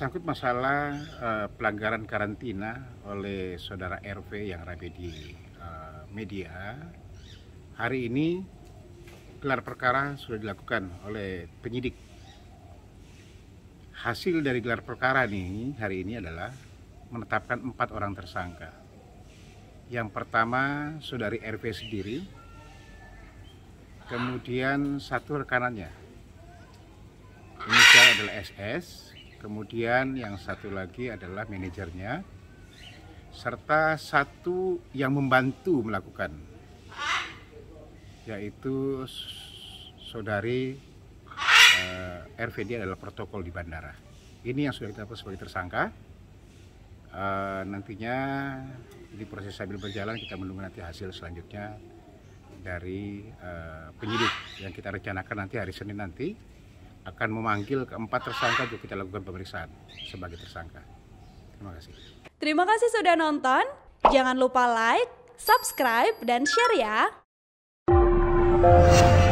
Menyangkut masalah pelanggaran karantina oleh saudara RV yang ramai di media, hari ini gelar perkara sudah dilakukan oleh penyidik. Hasil dari gelar perkara nih hari ini adalah menetapkan 4 orang tersangka. Yang pertama saudari RV sendiri, kemudian satu rekanannya, inisial adalah SS. Kemudian yang satu lagi adalah manajernya, serta satu yang membantu melakukan, yaitu saudari RVD adalah protokol di bandara. Ini yang sudah ditetapkan sebagai tersangka. Nantinya di proses sambil berjalan kita menunggu nanti hasil selanjutnya dari penyidik yang kita rencanakan nanti hari Senin nanti. Akan memanggil keempat tersangka untuk kita lakukan pemeriksaan sebagai tersangka. Terima kasih. Terima kasih sudah nonton. Jangan lupa like, subscribe, dan share ya.